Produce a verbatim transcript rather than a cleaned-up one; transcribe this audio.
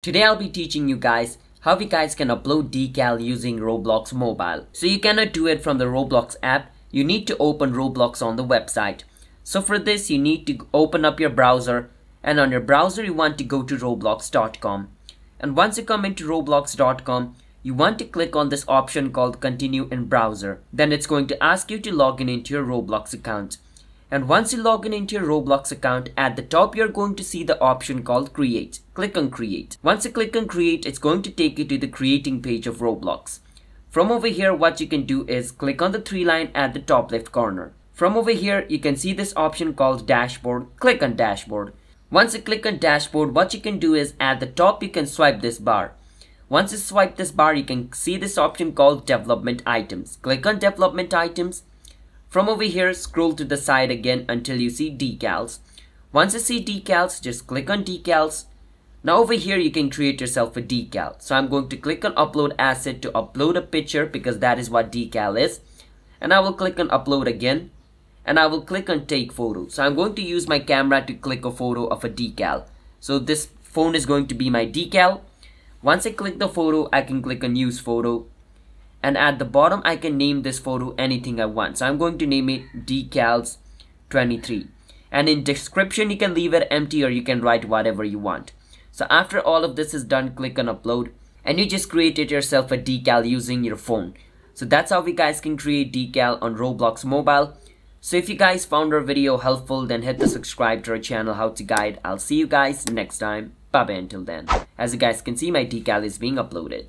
Today I'll be teaching you guys how you guys can upload decal using Roblox mobile. So you cannot do it from the Roblox app. You need to open Roblox on the website. So for this you need to open up your browser, and on your browser you want to go to roblox dot com. And once you come into roblox dot com, you want to click on this option called continue in browser. Then it's going to ask you to log in into your Roblox account. And once you log in into your Roblox account, at the top you're going to see the option called create. Click on create. Once you click on create, it's going to take you to the creating page of Roblox. From over here, what you can do is click on the three line at the top left corner. From over here, you can see this option called dashboard. Click on dashboard. Once you click on dashboard, what you can do is at the top you can swipe this bar. Once you swipe this bar, you can see this option called development items. Click on development items. From over here, scroll to the side again until you see decals. Once you see decals, just click on decals. Now over here, you can create yourself a decal. So I'm going to click on upload asset to upload a picture because that is what decal is. And I will click on upload again. And I will click on take photo. So I'm going to use my camera to click a photo of a decal. So this phone is going to be my decal. Once I click the photo, I can click on use photo. And at the bottom, I can name this photo anything I want. So I'm going to name it decals twenty-three. And in description, you can leave it empty or you can write whatever you want. So after all of this is done, click on upload. And you just created yourself a decal using your phone. So that's how we guys can create decal on Roblox mobile. So if you guys found our video helpful, then hit the subscribe to our channel HowtoGuide. I'll see you guys next time. Bye bye until then. As you guys can see, my decal is being uploaded.